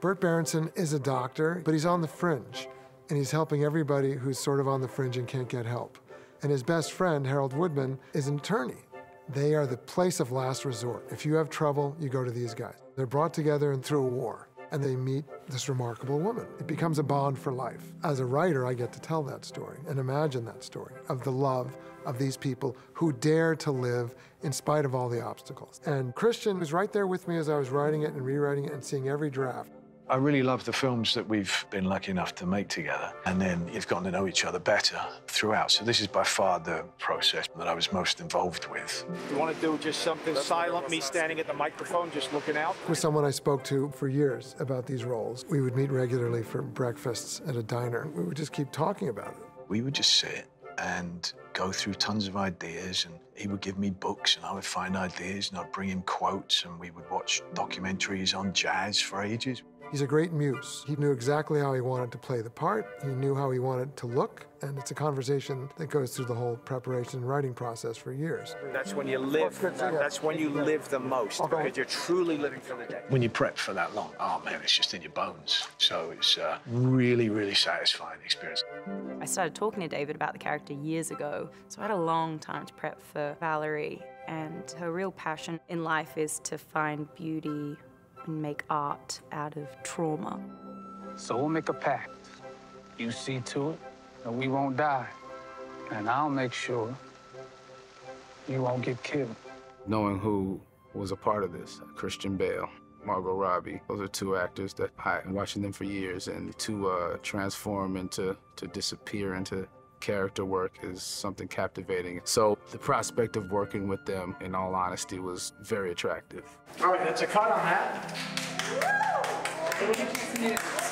Bert Berenson is a doctor, but he's on the fringe, and he's helping everybody who's sort of on the fringe and can't get help. And his best friend, Harold Woodman, is an attorney. They are the place of last resort. If you have trouble, you go to these guys. They're brought together and through a war, and they meet this remarkable woman. It becomes a bond for life. As a writer, I get to tell that story and imagine that story of the love of these people who dare to live in spite of all the obstacles. And Christian was right there with me as I was writing it and rewriting it and seeing every draft. I really love the films that we've been lucky enough to make together, and then you've gotten to know each other better throughout. So this is by far the process that I was most involved with. You want to do just something silent, me standing at the microphone, just looking out? With someone I spoke to for years about these roles. We would meet regularly for breakfasts at a diner. We would just keep talking about it. We would just sit and go through tons of ideas, and he would give me books and I would find ideas and I'd bring him quotes, and we would watch documentaries on jazz for ages. He's a great muse. He knew exactly how he wanted to play the part. He knew how he wanted to look. And it's a conversation that goes through the whole preparation and writing process for years. That's when you live. That's when you live the most, because you're truly living for the day. When you prep for that long, oh man, it's just in your bones. So it's a really, really satisfying experience. I started talking to David about the character years ago, so I had a long time to prep for Valerie. And her real passion in life is to find beauty and make art out of trauma. So we'll make a pact. You see to it that we won't die, and I'll make sure you won't get killed. Knowing who was a part of this, Christian Bale, Margot Robbie, those are two actors that I've been watching them for years, and to transform and to disappear into character work is something captivating. So the prospect of working with them, in all honesty, was very attractive. All right, that's a cut on that.